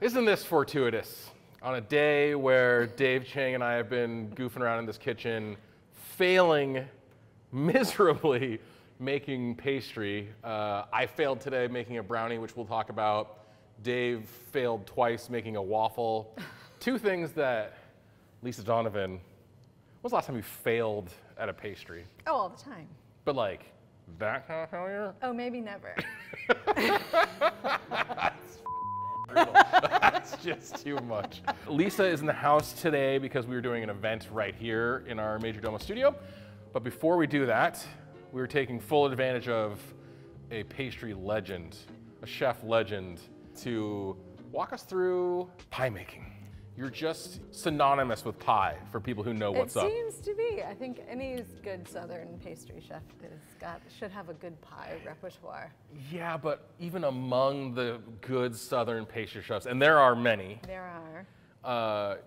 Isn't this fortuitous? On a day where Dave Chang and I have been goofing around in this kitchen, failing miserably making pastry. I failed today making a brownie, which we'll talk about. Dave failed twice making a waffle. Two things that Lisa Donovan, when was the last time you failed at a pastry? Oh, all the time. But like that kind of failure? Oh, maybe never. That's just too much. Lisa is in the house today because we were doing an event right here in our Majordomo studio. But before we do that, we were taking full advantage of a pastry legend, a chef legend, to walk us through pie making. You're just synonymous with pie for people who know what's up. It seems to be. I think any good Southern pastry chef should have a good pie repertoire. Yeah, but even among the good Southern pastry chefs, and there are many. There are.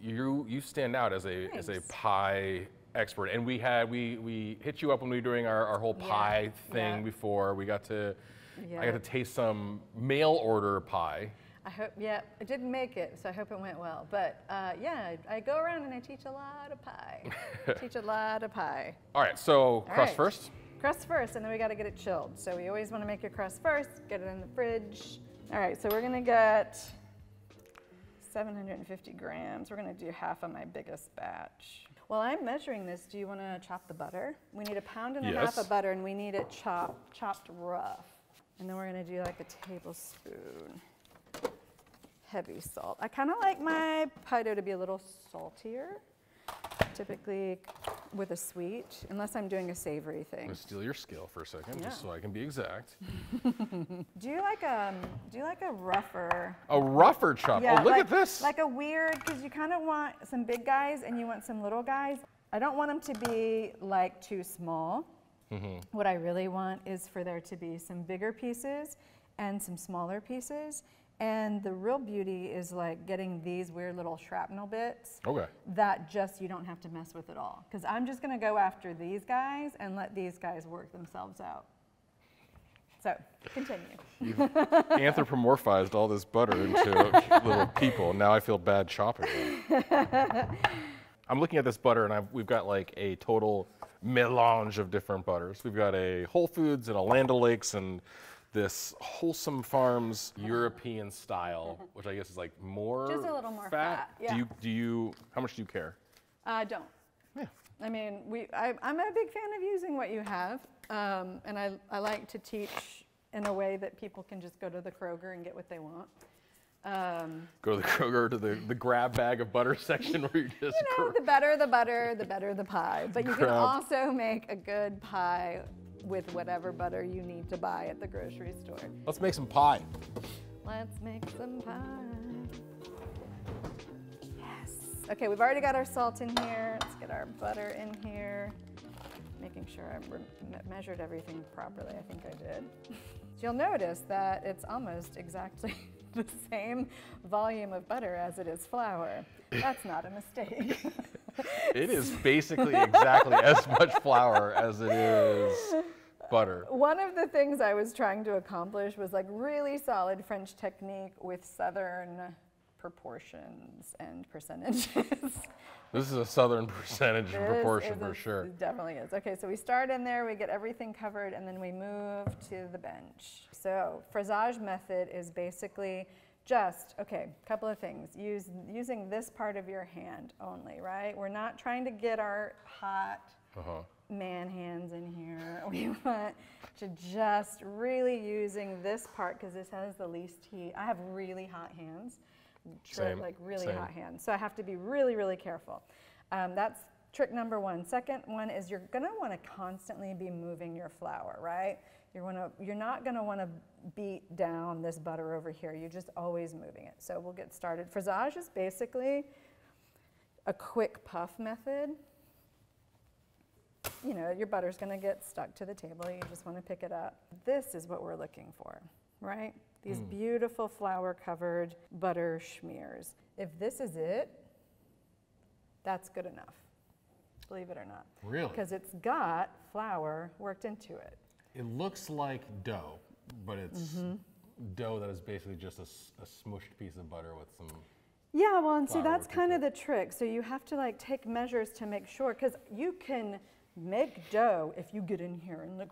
You stand out as a Thanks. As a pie expert, and we hit you up when we were doing our whole pie thing before. We got to I got to taste some mail order pie. I hope, I didn't make it, so I hope it went well. But I go around and I teach a lot of pie. All right, so crust first. Crust first, and then we got to get it chilled. So we always want to make your crust first, get it in the fridge. All right, so we're going to get 750 grams. We're going to do half of my biggest batch. Well, I'm measuring this. Do you want to chop the butter? We need 1.5 pounds of butter, and we need it chopped rough. And then we're going to do like a tablespoon. Heavy salt. I kind of like my pie dough to be a little saltier, typically with a sweet, unless I'm doing a savory thing. I'm gonna steal your scale for a second, just so I can be exact. Do you like a rougher? A rougher chop. Yeah, oh, look at this. Like a weird, because you kind of want some big guys and you want some little guys. I don't want them to be like too small. Mm-hmm. What I really want is for there to be some bigger pieces and some smaller pieces. And the real beauty is like getting these weird little shrapnel bits that just you don't have to mess with at all. Because I'm just gonna go after these guys and let these guys work themselves out. So, continue. You've anthropomorphized all this butter into little people. Now I feel bad chopping it. I'm looking at this butter and we've got like a total melange of different butters. We've got a Whole Foods and a Land O'Lakes and this Wholesome Farms European style, which I guess is like more just a little more fat. Yeah. Do you? How much do you care? I don't. Yeah. I mean, I'm a big fan of using what you have, and I like to teach in a way that people can just go to the Kroger and get what they want. Go to the Kroger, to the grab bag of butter section where you just the better the butter, the better the pie. But you can also make a good pie with whatever butter you need to buy at the grocery store. Let's make some pie. Let's make some pie. Yes. Okay, we've already got our salt in here. Let's get our butter in here. Making sure I measured everything properly. I think I did. You'll notice that it's almost exactly the same volume of butter as it is flour. That's not a mistake. It is basically exactly as much flour as it is butter. One of the things I was trying to accomplish was like really solid French technique with Southern proportions and percentages. This is a Southern percentage and proportion for sure. It definitely is. Okay, so we start in there, we get everything covered, and then we move to the bench. So frisage method is basically just, couple of things. Using this part of your hand only, right? We're not trying to get our hot man hands in here. We want to just really using this part because this has the least heat. I have really hot hands. Hot hands. So I have to be really, really careful. That's trick number one. Second one is you're gonna wanna constantly be moving your flour, right? You're not gonna wanna beat down this butter over here. You're just always moving it. So we'll get started. Frisage is basically a quick puff method. You know, your butter's gonna get stuck to the table. You just wanna pick it up. This is what we're looking for, right? These beautiful flour-covered butter schmears. If this is it, that's good enough, believe it or not. Really? Because it's got flour worked into it. It looks like dough, but it's dough that is basically just a smooshed piece of butter with some. Yeah, well, and see, that's kind of the trick. So you have to like take measures to make sure, because you can make dough if you get in here and like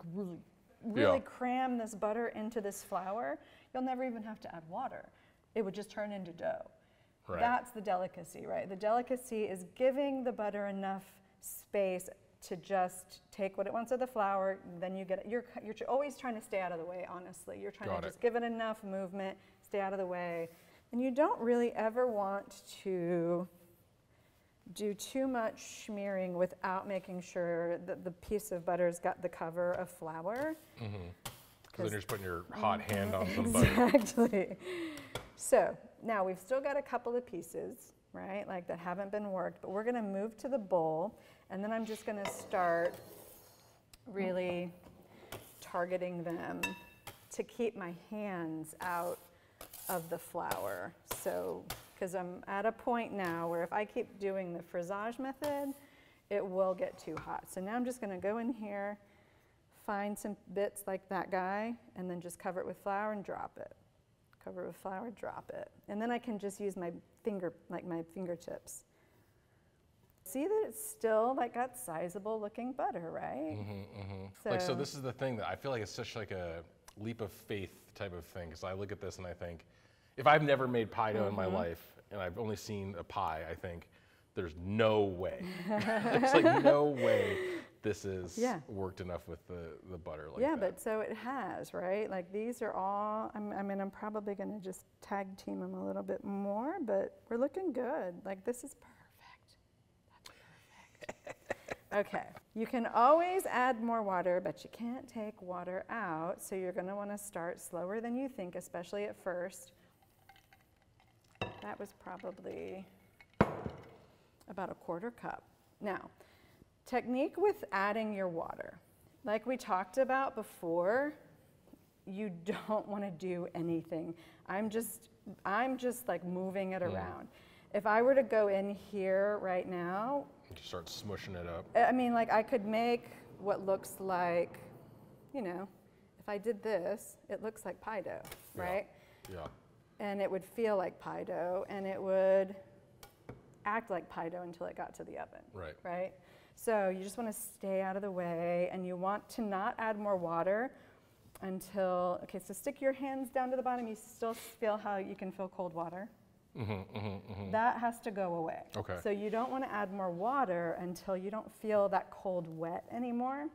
really cram this butter into this flour. You'll never even have to add water. It would just turn into dough. Right. That's the delicacy, right? The delicacy is giving the butter enough space to just take what it wants of the flour, then you get it. You're always trying to stay out of the way, honestly. You're trying to just give it enough movement, stay out of the way. And you don't really ever want to do too much smearing without making sure that the piece of butter's got the cover of flour. Mm-hmm. Because then you're just putting your hot hand on some butter. Exactly. So now we've still got a couple of pieces, right, like that haven't been worked, but we're gonna move to the bowl, and then I'm just gonna start really targeting them to keep my hands out of the flour. So, because I'm at a point now where if I keep doing the frisage method, it will get too hot. So now I'm just gonna go in here, find some bits like that guy, and then just cover it with flour and drop it. Cover it with flour, drop it. And then I can just use my finger, like my fingertips. See that it's still like got sizable looking butter, right? Mm-hmm, mm-hmm. So, like, so this is the thing that I feel like it's such like a leap of faith type of thing. Because I look at this and I think, if I've never made pie dough in my life, and I've only seen a pie, I think, there's no way. There's like no way this is worked enough with the butter like that. Yeah, but so it has, right? Like these are all, I'm probably gonna just tag team them a little bit more, but we're looking good. Like this is perfect. That's perfect. Okay, you can always add more water, but you can't take water out. So you're gonna wanna start slower than you think, especially at first. That was probably about a quarter cup. Now, technique with adding your water. Like we talked about before, you don't want to do anything. I'm just like moving it around. If I were to go in here right now, just start smushing it up. I mean, like I could make what looks like, you know, if I did this, it looks like pie dough, right? Yeah. And it would feel like pie dough, and it would act like pie dough until it got to the oven. Right. Right? So you just want to stay out of the way, and you want to not add more water until, okay, so stick your hands down to the bottom. You still feel how you can feel cold water. Mm-hmm, mm-hmm, mm-hmm. That has to go away. Okay. So you don't want to add more water until you don't feel that cold wet anymore,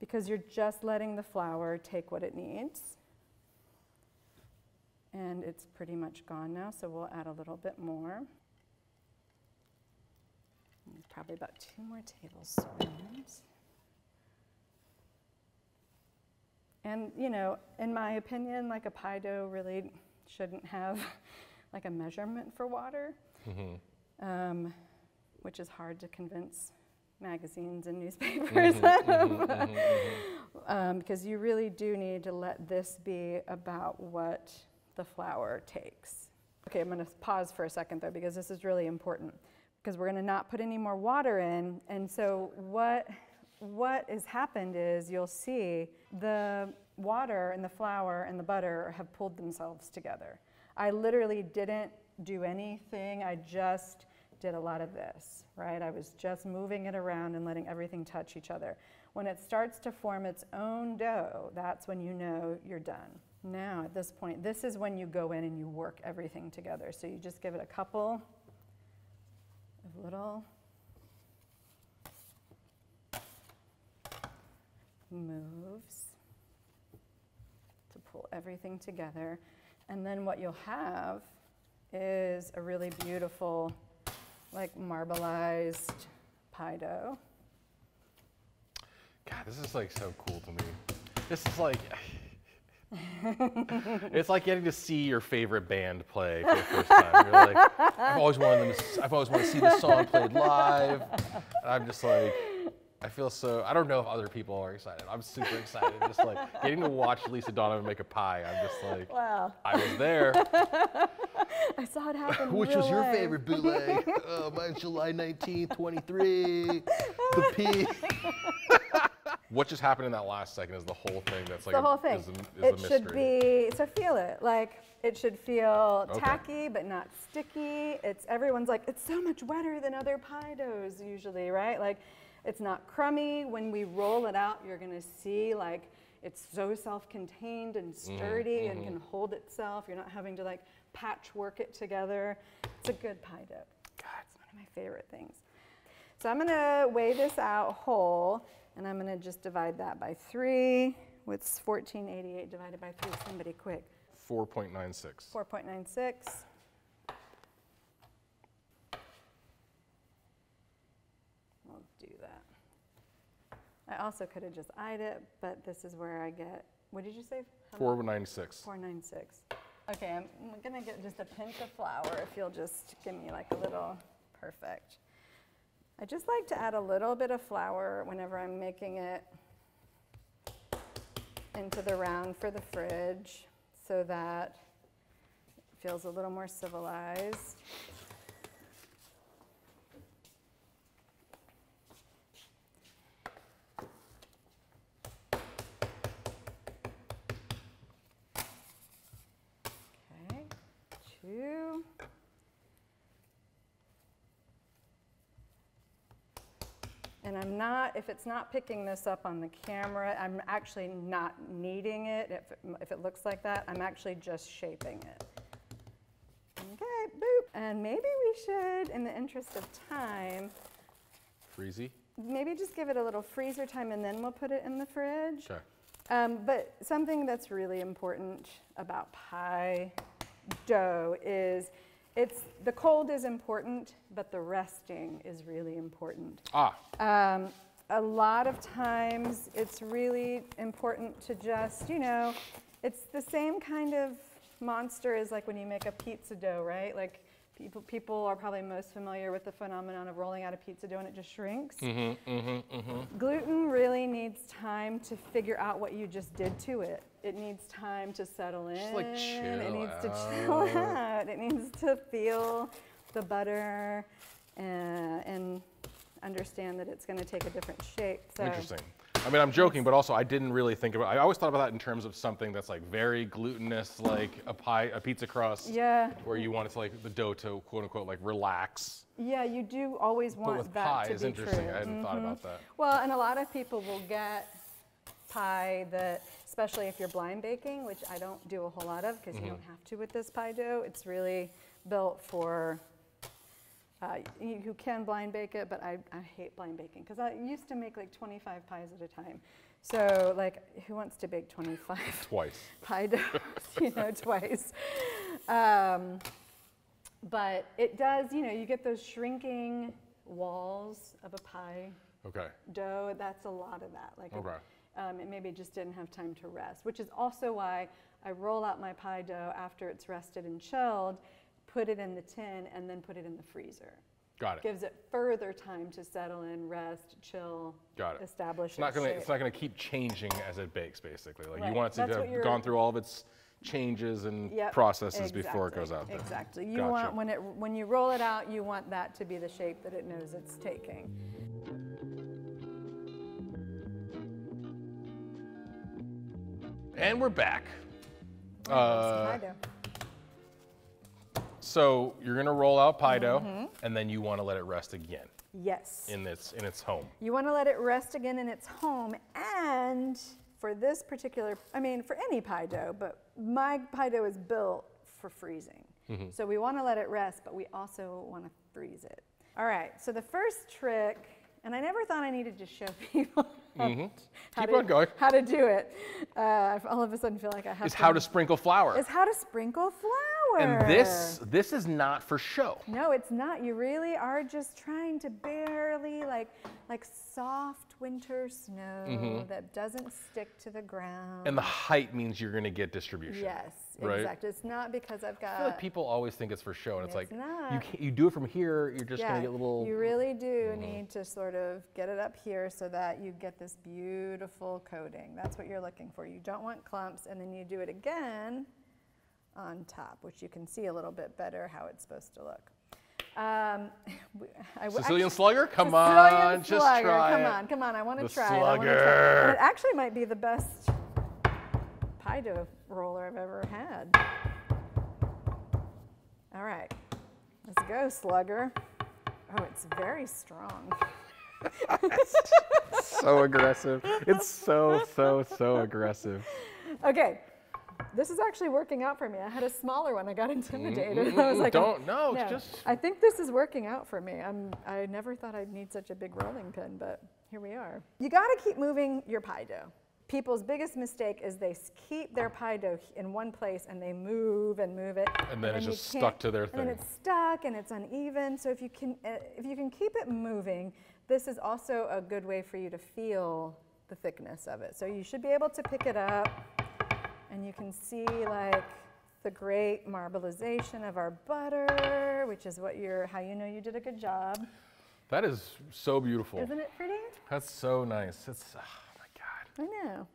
because you're just letting the flour take what it needs. And it's pretty much gone now, so we'll add a little bit more. Probably about 2 more tablespoons. And you know, in my opinion, like a pie dough really shouldn't have like a measurement for water, which is hard to convince magazines and newspapers because you really do need to let this be about what the flour takes. Okay, I'm gonna pause for a second though, because this is really important, because we're gonna not put any more water in. And so what has happened is you'll see the water and the flour and the butter have pulled themselves together. I literally didn't do anything. I just did a lot of this, right? I was just moving it around and letting everything touch each other. When it starts to form its own dough, that's when you know you're done. Now at this point, this is when you go in and you work everything together. So you just give it a couple little moves to pull everything together. And then what you'll have is a really beautiful, like marbleized pie dough. God, this is like so cool to me. This is like, it's like getting to see your favorite band play for the first time. You're like, I've always wanted to see this song played live. And I'm just like, I feel so, I don't know if other people are excited. I'm super excited. Just like getting to watch Lisa Donovan make a pie. I'm just like, wow. I was there. I saw it happen. Which was your favorite bootleg? Mine's July 19th, 23. The P. What just happened in that last second is the whole thing. That's like the whole thing. Is a mystery. It should be, so feel it. Like, it should feel tacky, but not sticky. It's, everyone's like, it's so much wetter than other pie doughs usually, right? Like, it's not crummy. When we roll it out, you're gonna see like, it's so self-contained and sturdy and can hold itself. You're not having to like patchwork it together. It's a good pie dough. God, it's one of my favorite things. So I'm gonna weigh this out whole. And I'm gonna just divide that by 3. What's 1488 divided by 3? Somebody quick. 4.96. 4.96. We'll do that. I also could have just eyed it, but this is where I get, what did you say? 496. 496. Okay, I'm gonna get just a pinch of flour if you'll just give me like a little, perfect. I just like to add a little bit of flour whenever I'm making it into the round for the fridge so that it feels a little more civilized. Okay, 2. And I'm not, if it's not picking this up on the camera, I'm actually not kneading it. If it looks like that, I'm actually just shaping it. Okay, boop. And maybe we should, in the interest of time. Freezy? Maybe just give it a little freezer time and then we'll put it in the fridge. Okay. But something that's really important about pie dough is the cold is important, but the resting is really important. A lot of times it's really important to just, you know, it's the same kind of monster as like when you make a pizza dough, right? Like people are probably most familiar with the phenomenon of rolling out a pizza dough and it just shrinks. Gluten really needs time to figure out what you just did to it. It needs time to settle in. Just like chill it needs out. To chill out. It needs to feel the butter and understand that it's going to take a different shape. So. Interesting. I mean, I'm joking, but also I didn't really think about. I always thought about that in terms of something that's like very glutinous, like a pie, a pizza crust. Yeah. Where you want it to like the dough to quote unquote like relax. Yeah, you do always want that to be true. But with pie is interesting. I hadn't thought about that. Well, and a lot of people will get pie that, especially if you're blind baking, which I don't do a whole lot of because you don't have to with this pie dough. It's really built for, you can blind bake it, but I hate blind baking because I used to make like 25 pies at a time. So like, who wants to bake 25 twice pie doughs, you know, twice? But it does, you know, you get those shrinking walls of a pie dough. That's a lot of that. Like it maybe just didn't have time to rest, which is also why I roll out my pie dough after it's rested and chilled, put it in the tin, and then put it in the freezer. Got it. Gives it further time to settle in, rest, chill, establish its shape. It's not gonna keep changing as it bakes, basically. Like you want it to have gone through all of its changes and processes before it goes out there. Exactly. You want, when you roll it out, you want that to be the shape that it knows it's taking. And we're back. So you're gonna roll out pie dough, and then you wanna let it rest again. Yes. In its home. You wanna let it rest again in its home, and for this particular, I mean for any pie dough, but my pie dough is built for freezing. So we wanna let it rest, but we also wanna freeze it. All right, so the first trick, and I never thought I needed to show people how to do it. I all of a sudden feel like I have to. Is how to sprinkle flour. Is how to sprinkle flour. And this is not for show. No, it's not. You really are just trying to barely, like soft winter snow that doesn't stick to the ground. And the height means you're gonna get distribution. Yes, right? Exactly. It's not because I've got. I feel like people always think it's for show, and it's like, not. You do it from here, you're just gonna get little. You really do need to sort of get it up here so that you get this beautiful coating. That's what you're looking for. You don't want clumps, and then you do it again on top, which you can see a little bit better how it's supposed to look. Sicilian Slugger? Come on, just try it. Come on, I want to try it. Slugger. It actually might be the best pie dough roller I've ever had. All right, let's go, Slugger. Oh, it's very strong. So aggressive. It's so aggressive. Okay. This is actually working out for me. I had a smaller one. I got intimidated. I was like, I think this is working out for me. I never thought I'd need such a big rolling pin, but here we are. You got to keep moving your pie dough. People's biggest mistake is they keep their pie dough in one place and they move it. And then it's just stuck to their thing. And it's stuck and it's uneven. So if you can keep it moving, this is also a good way for you to feel the thickness of it. So you should be able to pick it up. And you can see like the great marbleization of our butter, which is how you know you did a good job. That is so beautiful. Isn't it pretty? That's so nice. It's, oh my God. I know.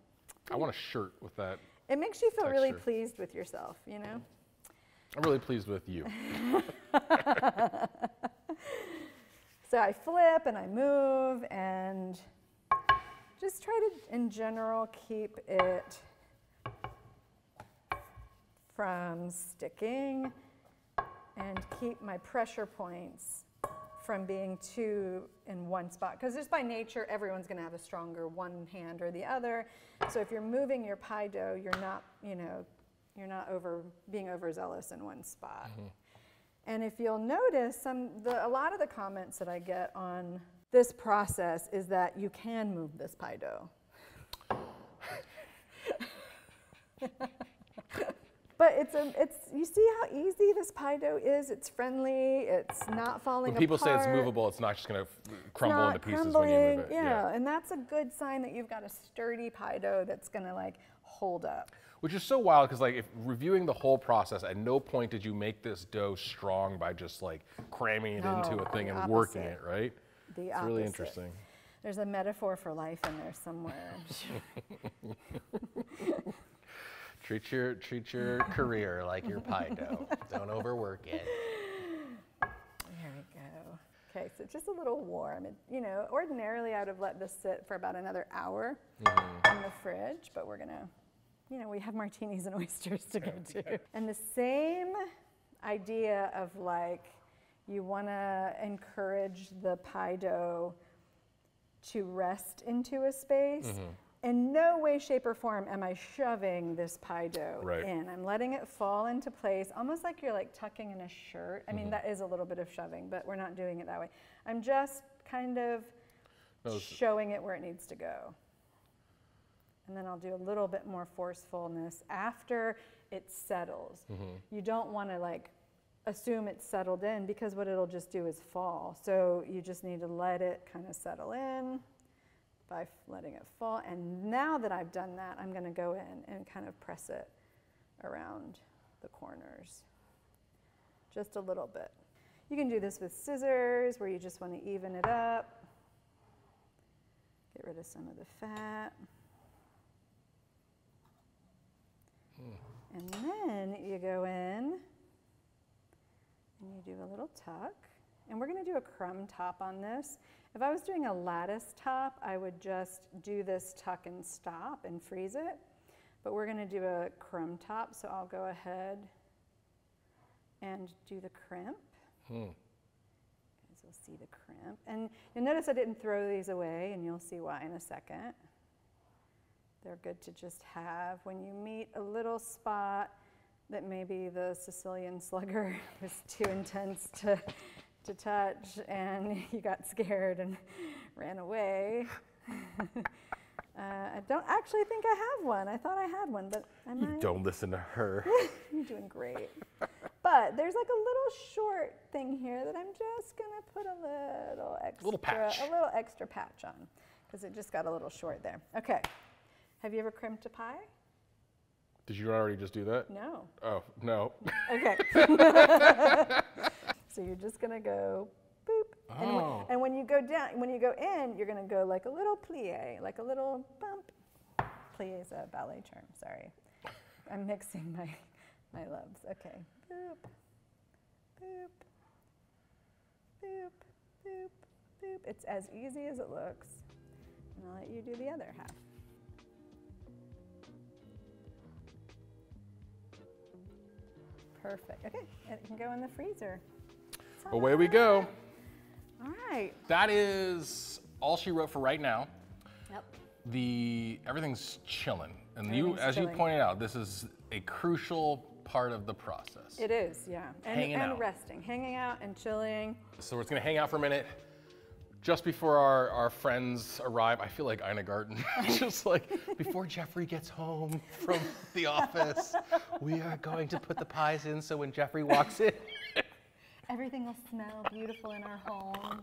I want a shirt with that. It makes you feel really pleased with yourself, you know? I'm really pleased with you. So I flip and I move and just try to, in general, keep it from sticking and keep my pressure points from being too in one spot. Because just by nature, everyone's gonna have a stronger one hand or the other. So if you're moving your pie dough, you're not being overzealous in one spot. Mm-hmm. And if you'll notice, a lot of the comments that I get on this process is that you can move this pie dough. But you see how easy this pie dough is? It's friendly, it's not falling apart. When people say it's movable, it's not just gonna crumble into pieces when you move it. Yeah, and that's a good sign that you've got a sturdy pie dough that's gonna like hold up. Which is so wild, because like if reviewing the whole process, at no point did you make this dough strong by just like cramming it into a thing and working it, right? The opposite. It's really interesting. There's a metaphor for life in there somewhere. Treat your career like your pie dough. Don't overwork it. There we go. Okay, so it's just a little warm. Ordinarily I would have let this sit for about another hour in the fridge, but we're gonna, we have martinis and oysters to go to. And the same idea of like, you wanna encourage the pie dough to rest into a space. In no way, shape, or form am I shoving this pie dough in. I'm letting it fall into place, almost like you're like tucking in a shirt. I mean, that is a little bit of shoving, but we're not doing it that way. I'm just kind of showing it where it needs to go. And then I'll do a little bit more forcefulness after it settles. You don't want to like assume it's settled in, because what it'll just do is fall. So you just need to let it kind of settle in by letting it fall. And now that I've done that, I'm gonna go in and kind of press it around the corners, just a little bit. You can do this with scissors, where you just wanna even it up, get rid of some of the fat. And then you go in and you do a little tuck. And we're gonna do a crumb top on this. If I was doing a lattice top, I would just do this tuck and stop and freeze it. But we're gonna do a crumb top, so I'll go ahead and do the crimp. As you'll see the crimp. And you'll notice I didn't throw these away, and you'll see why in a second. They're good to just have when you meet a little spot that maybe the Sicilian Slugger was too intense to touch, and you got scared and ran away. I don't actually think I have one. I thought I had one, but I might. You don't listen to her. You're doing great. But there's like a little short thing here that I'm just gonna put a little extra patch on, because it just got a little short there. Okay, have you ever crimped a pie? Did you already just do that? No. Oh, no. Okay. So you're just gonna go boop, and when you go down, when you go in, you're gonna go like a little plie, like a little bump. Plie is a ballet term. Sorry, I'm mixing my loves. Okay, boop, boop, boop, boop, boop. It's as easy as it looks. And I'll let you do the other half. Perfect. Okay, and it can go in the freezer. Away we go. All right. That is all she wrote for right now. Yep. Everything's chilling. And as you pointed out, this is a crucial part of the process. It is, yeah. And resting, hanging out and chilling. So it's gonna hang out for a minute. Just before our friends arrive, I feel like Ina Garten. Just like, before Jeffrey gets home from the office, we are going to put the pies in so when Jeffrey walks in, everything will smell beautiful in our home.